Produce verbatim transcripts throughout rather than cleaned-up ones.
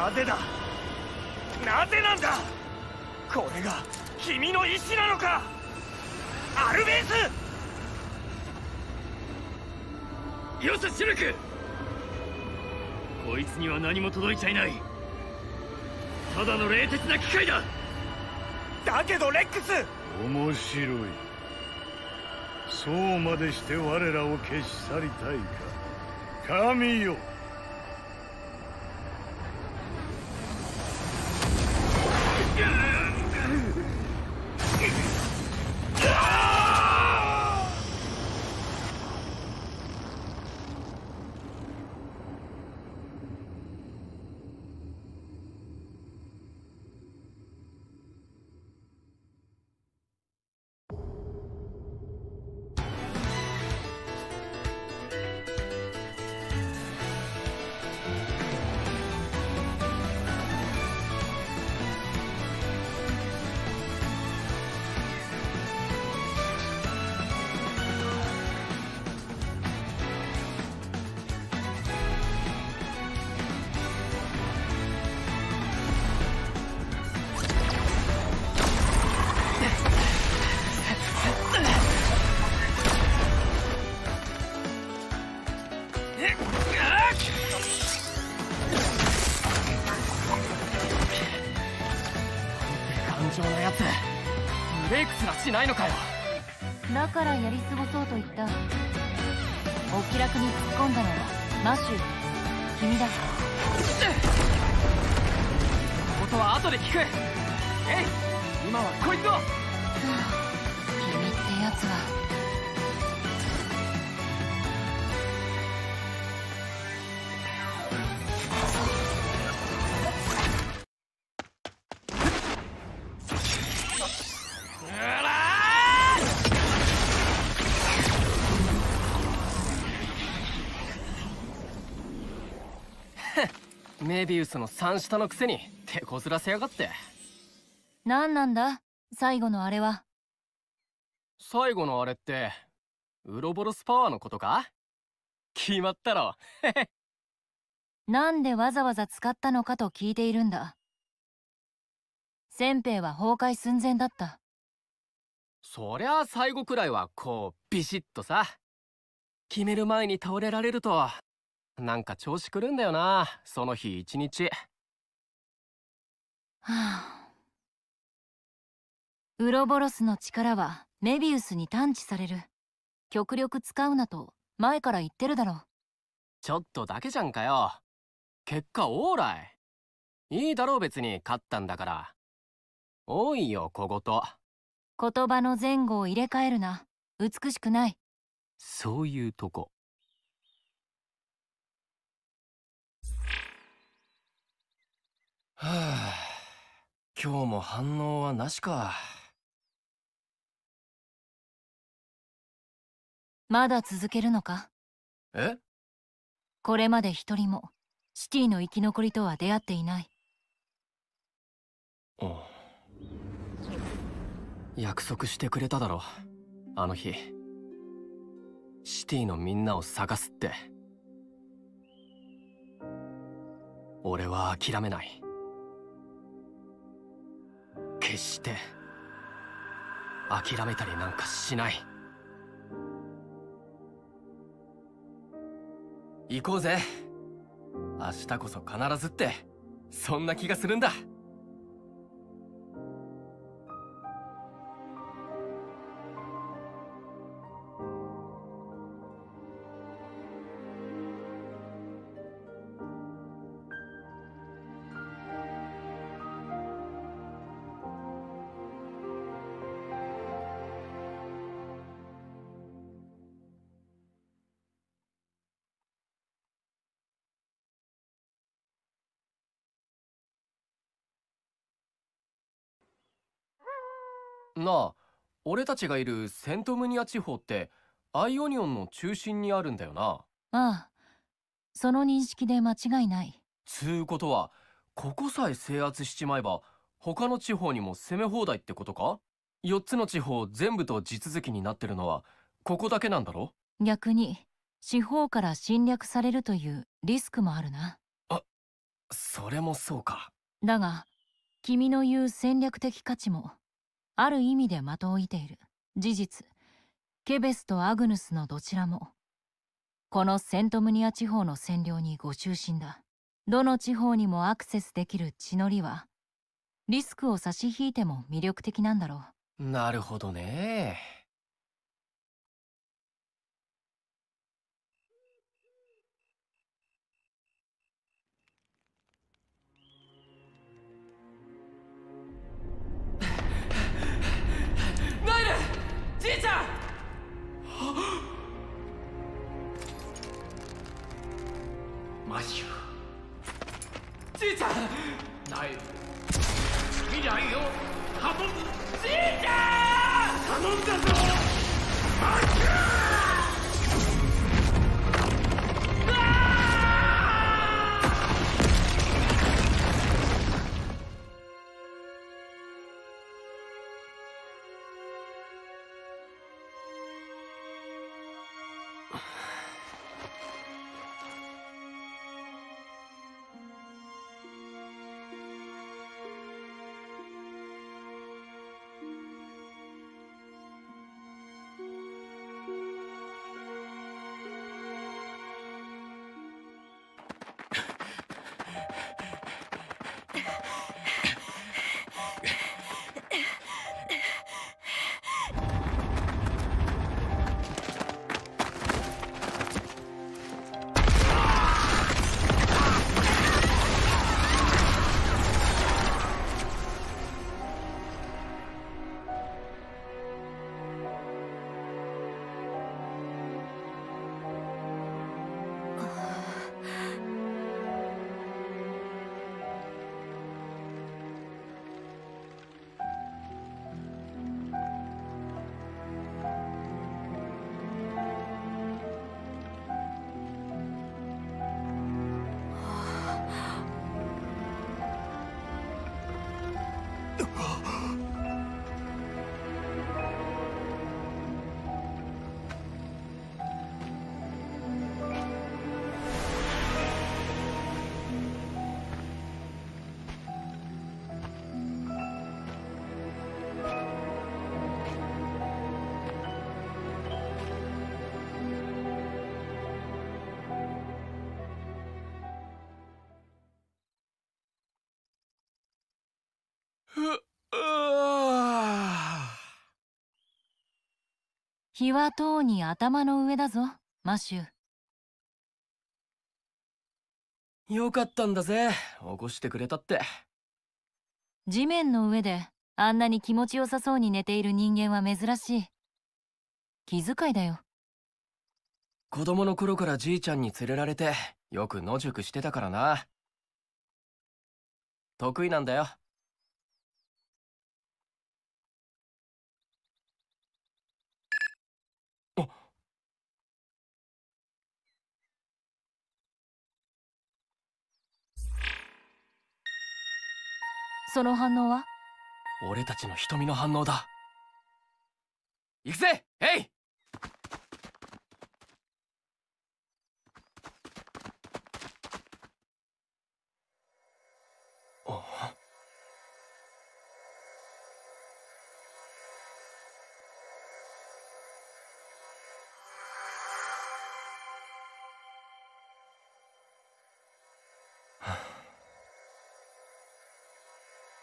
なぜだ、なぜなんだ。これが君の意志なのか、アルベース。よしシルク、こいつには何も届いちゃいない、ただの冷徹な機械だ。だけどレックス、面白い。そうまでして我らを消し去りたいか、神よ。ないのかよ。だからやり過ごそうと言った。お気楽に突っ込んだのはマシュー、君だ。音は後で聞く。えい、今はこいつを、はあ、君ってやつは。メビウスの三下のくせに手こずらせやがって。何なんだ最後のあれは。最後のあれってウロボロスパワーのことか。決まったろなんでわざわざ使ったのかと聞いているんだ。先兵は崩壊寸前だった。そりゃあ最後くらいはこうビシッとさ、決める前に倒れられるとなんか調子くるんだよな、その日一日。はあ、ウロボロスの力はメビウスに探知される。極力使うなと前から言ってるだろ。ちょっとだけじゃんかよ。結果オーライ。いいだろう別に勝ったんだから。多いよ小言。言葉の前後を入れ替えるな、美しくない。そういうとこ。はあ、今日も反応はなしか。まだ続けるのか。え？これまで一人もシティの生き残りとは出会っていない。うん、約束してくれただろあの日、シティのみんなを探すって。俺は諦めない、決して諦めたりなんかしない。行こうぜ、明日こそ必ずって、そんな気がするんだ。なあ、俺たちがいるセントムニア地方ってアイオニオンの中心にあるんだよな。ああ、その認識で間違いない。つうことはここさえ制圧しちまえば他の地方にも攻め放題ってことか。よっつの地方全部と地続きになってるのはここだけなんだろ。逆に四方から侵略されるというリスクもあるな。あ、それもそうか。だが君の言う戦略的価値もある意味で的を射ている。事実、ケベスとアグヌスのどちらもこのセントムニア地方の占領にご中心だ。どの地方にもアクセスできる地の利はリスクを差し引いても魅力的なんだろう。なるほどね。ナイル、じいちゃん。マシュ、じいちゃん。ナイル、未来を運ぶ。じいちゃん、頼んだぞ。マシュ。日はとうに頭の上だぞ、マシュ。よかったんだぜ、起こしてくれたって。地面の上であんなに気持ちよさそうに寝ている人間は珍しい。気遣いだよ。子供の頃からじいちゃんに連れられてよく野宿してたからな。得意なんだよ。その反応は俺たちの瞳の反応だ。行くぜ、えい。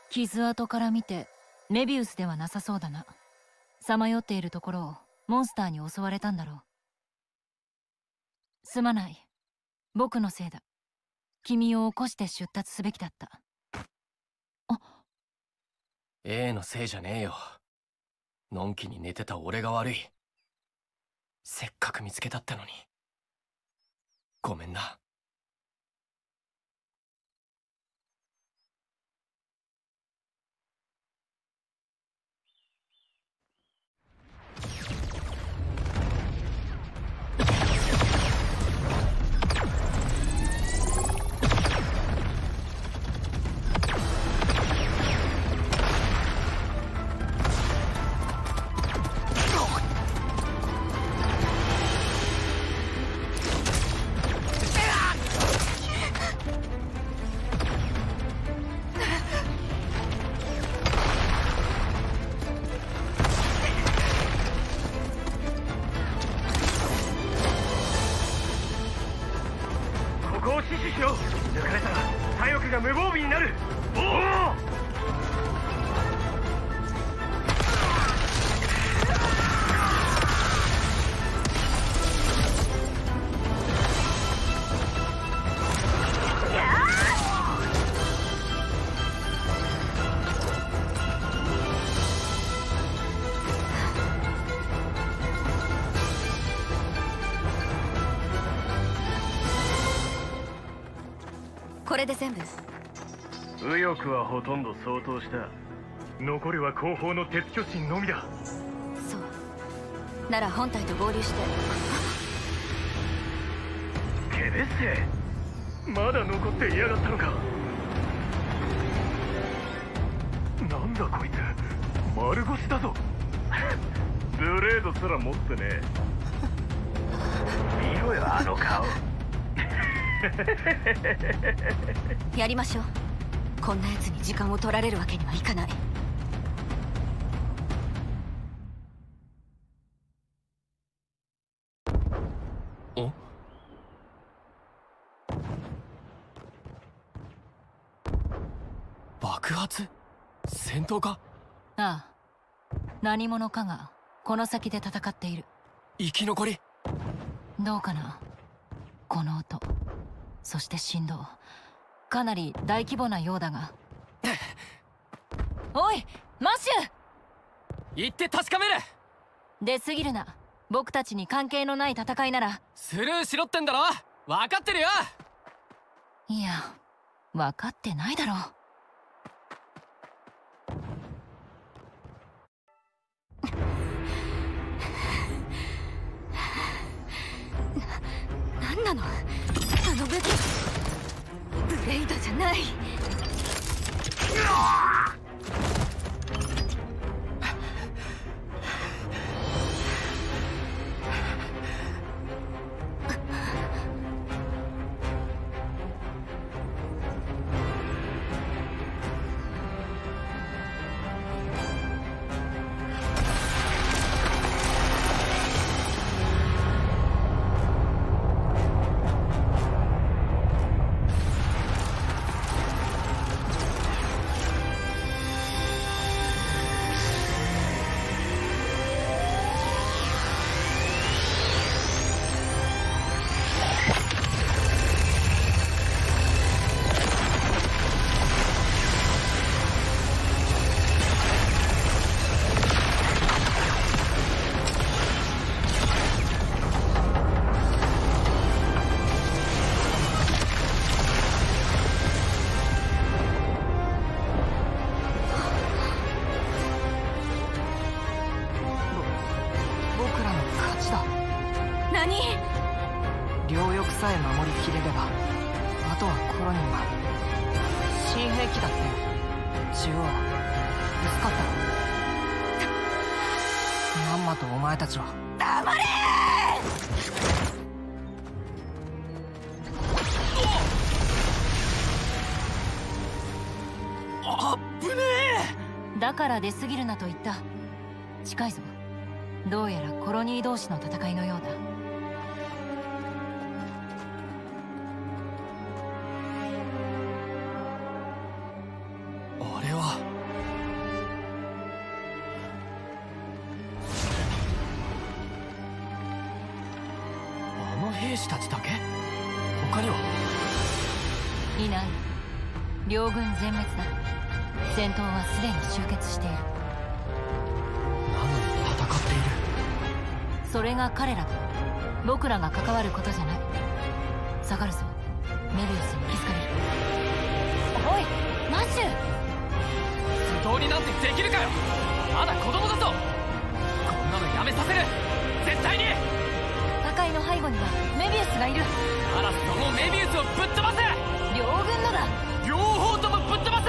傷跡から見てメビウスではなさそうだな。さまよっているところをモンスターに襲われたんだろう。すまない、僕のせいだ。君を起こして出立すべきだった。あ、 A のせいじゃねえよ。のんきに寝てた俺が悪い。せっかく見つけたってのにごめんな。無防備になる。おお！これで全部。右翼はほとんど相当した。残るは後方の鉄巨神のみだ。そうなら本体と合流して。ケベッセ、まだ残っていやがったのか。なんだこいつ、丸腰だぞ。ブレードすら持ってねえ。見ろよあの顔。やりましょう。こんなやつに時間を取られるわけにはいかない。お？爆発？戦闘か？ああ、何者かがこの先で戦っている。生き残り？どうかな。この音、そして振動、かなり大規模なようだが。おいマシュ、行って確かめる。出過ぎるな。僕たちに関係のない戦いならスルーしろってんだろ。分かってるよ。いや分かってないだろ。なのあの武器、ブレイドじゃない。から出過ぎるなと言った。近いぞ。どうやらコロニー同士の戦いのようだ。あれはあの兵士たちだけ？他には？いない。両軍全滅だ。戦闘はすでに終結している。なのに戦っている。それが彼らと僕らが関わることじゃない。下がるぞ。メビウスに気づかれる。おいマシュ、不動になんてできるかよ。まだ子供だぞ。こんなのやめさせる。絶対に。戦いの背後にはメビウスがいる。アラスともメビウスをぶっ飛ばせ。両軍のだ。両方ともぶっ飛ばせ。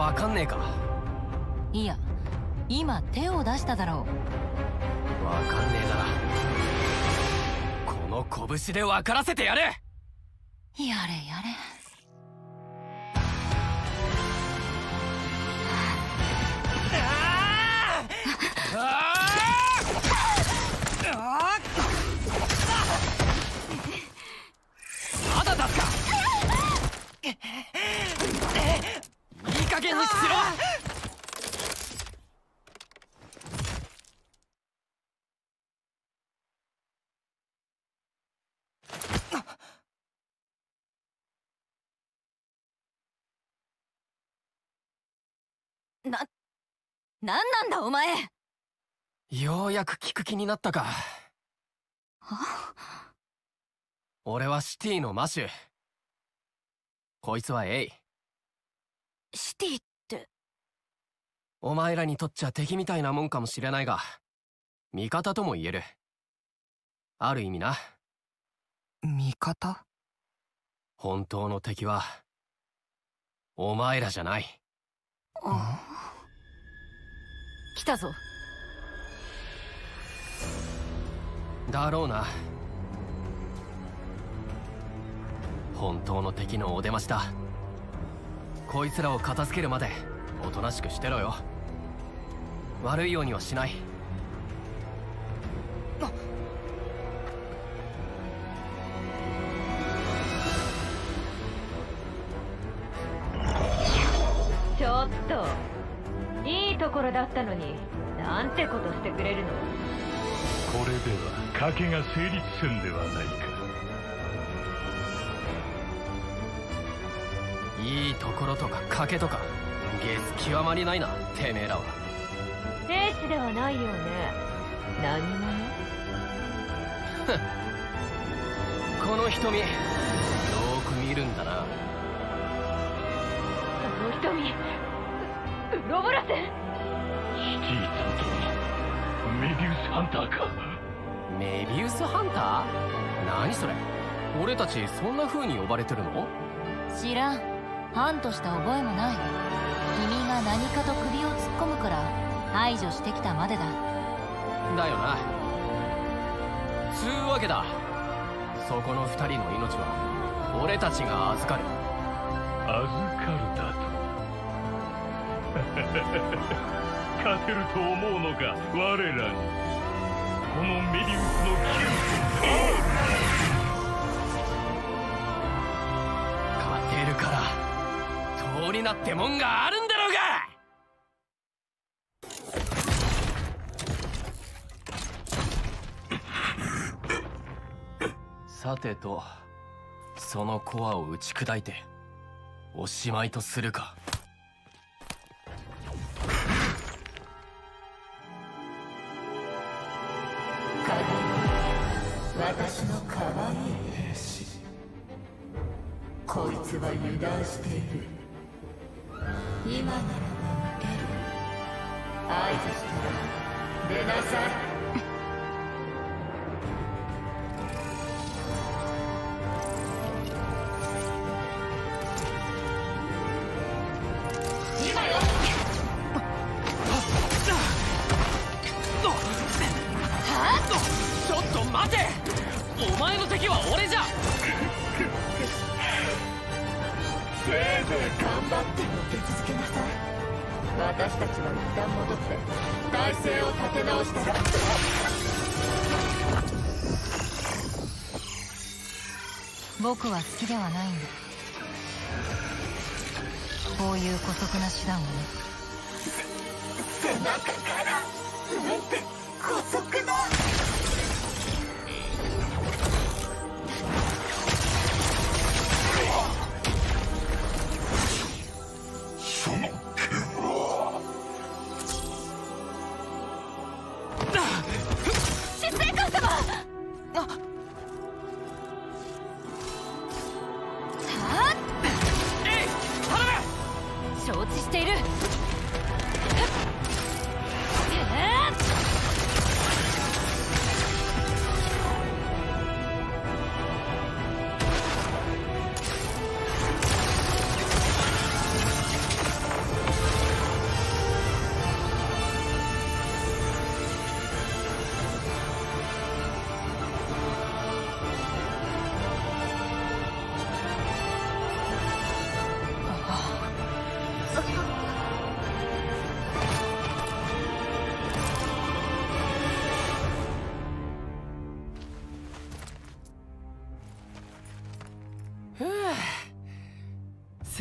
わかんねえか。いや、今手を出しただろう。わかんねえならこの拳でわからせてやれ。やれやれ。いい加減にしろ。な、なんなんだお前。ようやく聞く気になったか。俺はシティのマシュ。こいつはエイ。シティってお前らにとっちゃ敵みたいなもんかもしれないが、味方とも言える。ある意味な。味方？本当の敵はお前らじゃない。ああ、来たぞ。だろうな。本当の敵のお出ましだ。こいつらを片付けるまでおとなしくしてろよ。悪いようにはしない。ちょっといいところだったのに、なんてことしてくれるの。これでは賭けが成立するんではないか。いいところとか賭けとかゲス極まりないな、てめえらは。エースではないよね。何者？この瞳、よーく見るんだな。この瞳、ウロボラセン？シティ担当、メビウスハンターか。メビウスハンター？何それ。俺たちそんな風に呼ばれてるの？知らん。ハントした覚えもない。君が何かと首を突っ込むから排除してきたまでだ。だよな。つうわけだ、そこのふたりの命は俺たちが預かる。預かるだと。勝てると思うのか我らに。このメリウスの窮屈。どうになってもんがあるんだろうが。さてと、そのコアを打ち砕いておしまいとするか。私の可愛い兵士、こいつは油断している。今なら出る。合図したら出なさい。今よ。ちょっと待て。お前の敵は俺じゃ。せいぜい頑張っても受け続けなさい。私たちは一旦戻って体勢を立て直したら。僕は好きではないんだ、こういう姑息な手段をね。背中からなんて姑息だ。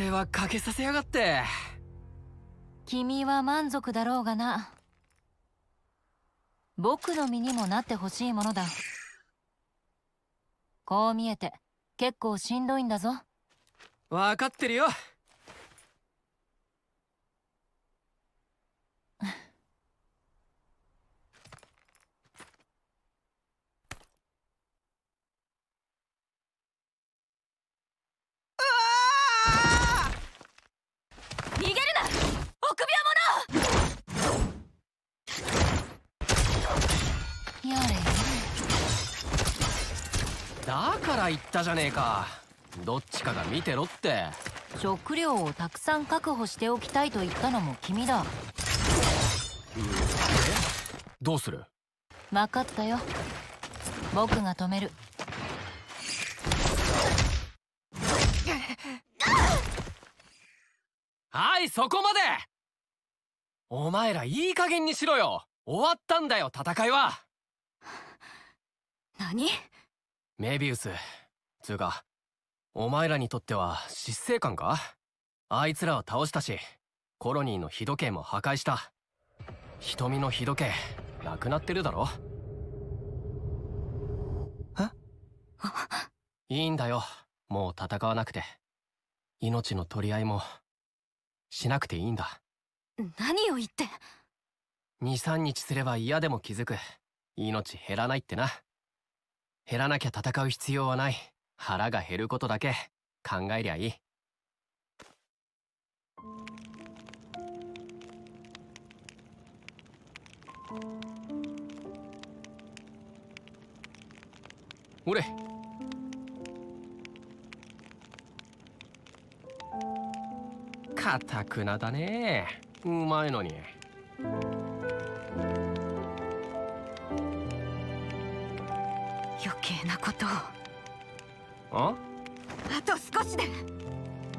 精はかけさせやがって。君は満足だろうがな。僕の身にもなってほしいものだ。こう見えて結構しんどいんだぞ。分かってるよ。だから言ったじゃねえか、どっちかが見てろって。食料をたくさん確保しておきたいと言ったのも君だ。え、どうする？分かったよ、僕が止める。はい、そこまで。お前らいい加減にしろよ。終わったんだよ戦いは。何？メビウス、つうかお前らにとっては執政官か？あいつらを倒したし、コロニーの日時計も破壊した。瞳の日時計なくなってるだろ。え？いいんだよ、もう戦わなくて。命の取り合いもしなくていいんだ。何を言って。にさんにちすれば嫌でも気づく。命減らないってな。減らなきゃ戦う必要はない。腹が減ることだけ考えりゃいい。おれ。かたくなだね。うまいのに。余計なことを。あ？あと少しで、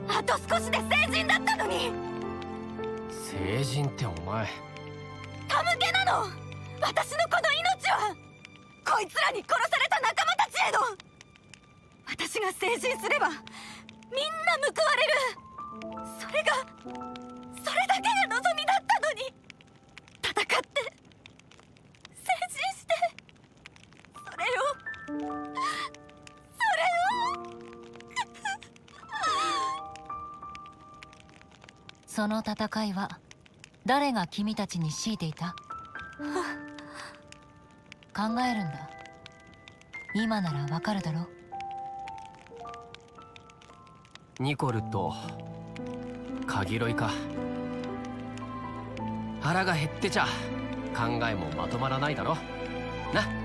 あと少しで成人だったのに。成人ってお前たむけなの。私のこの命はこいつらに殺された仲間たちへの。私が成人すればみんな報われる。それが、それだけが望みだったのに。戦って成人して、それをそれをその戦いは誰が君たちに強いていた？考えるんだ。今ならわかるだろ。ニコルとカギロイか。腹が減ってちゃ考えもまとまらないだろな。